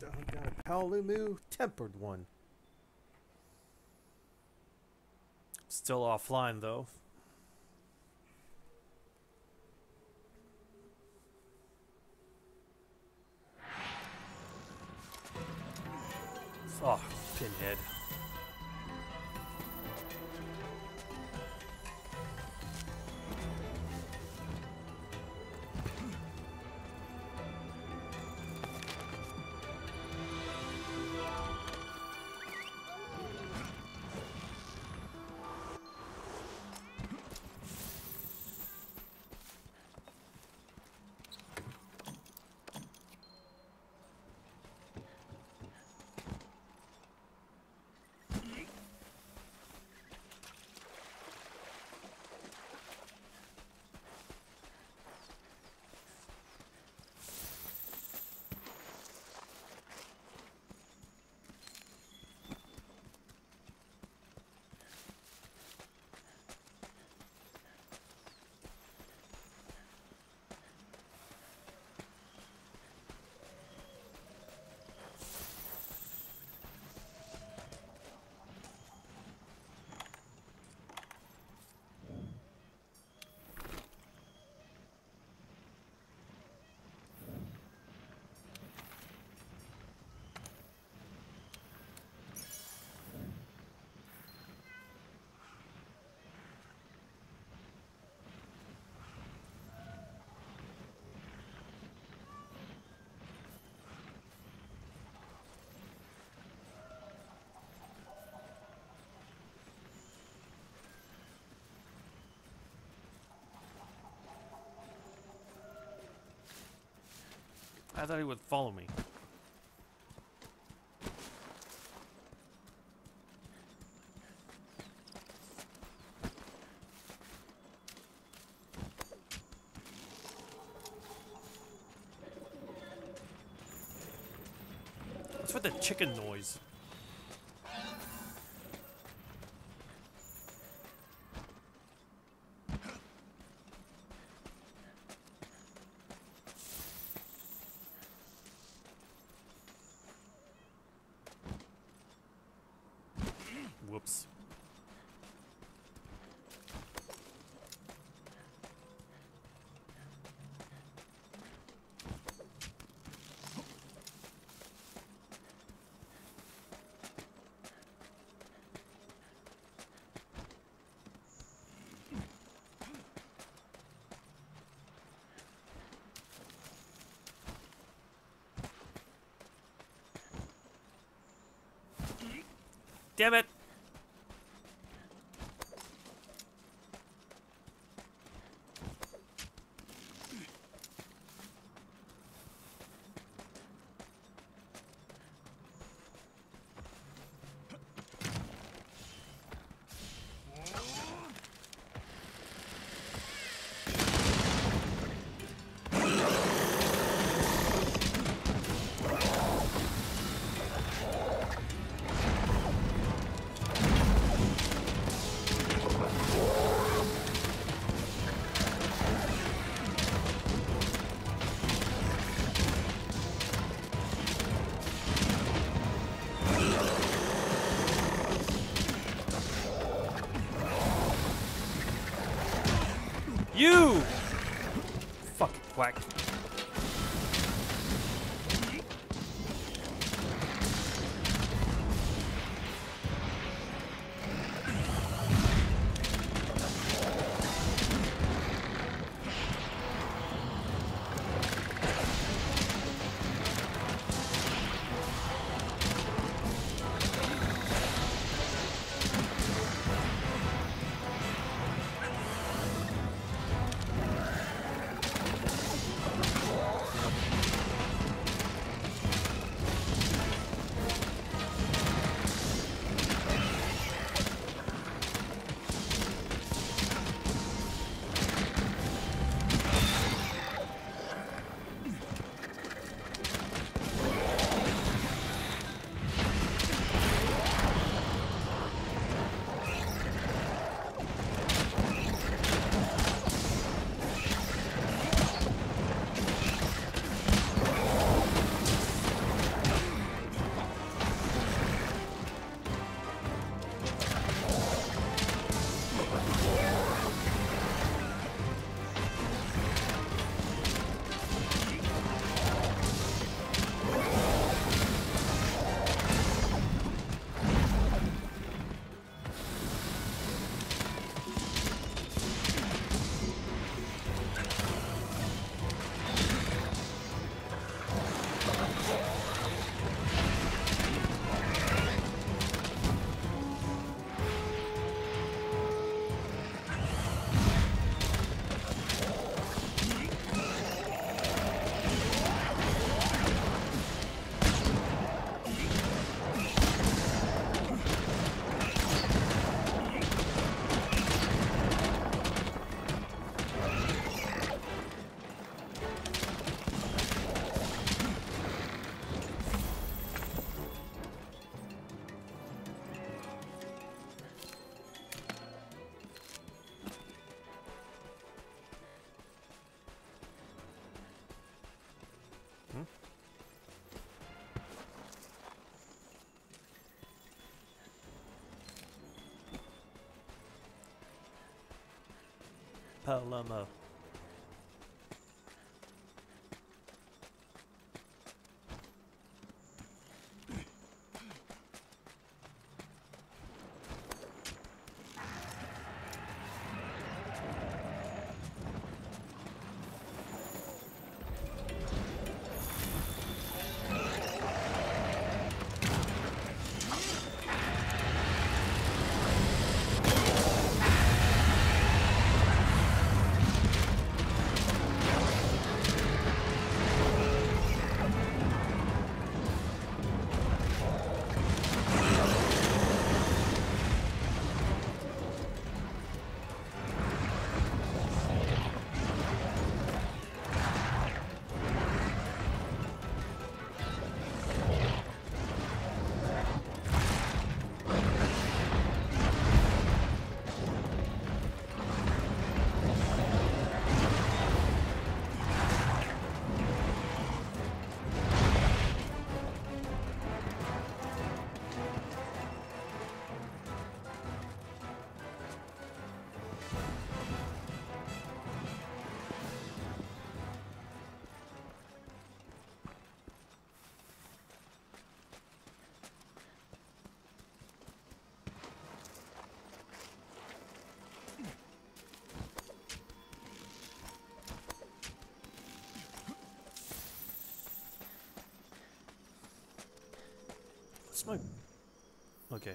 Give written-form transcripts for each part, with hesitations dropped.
and I've got a Paolumu tempered one. Still offline though. Oh, pinhead. I thought he would follow me. What's with the chicken noise? Whoops. Damn it. You fucking quack. Paolumu. Smoke. Okay.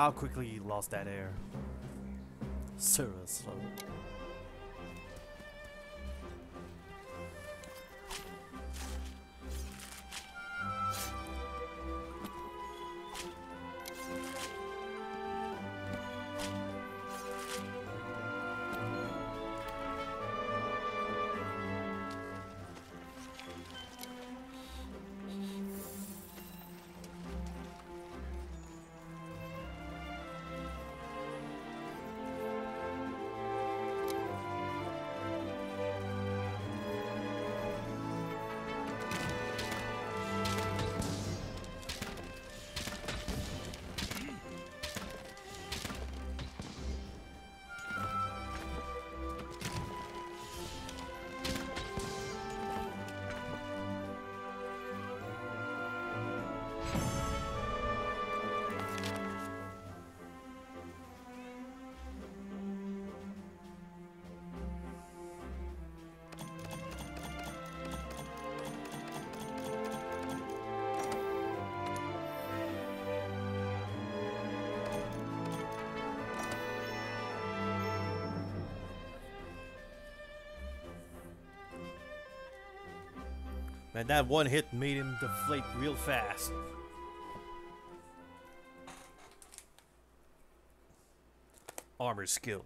How quickly you lost that air. Seriously. And that one hit made him deflate real fast. Armor skill.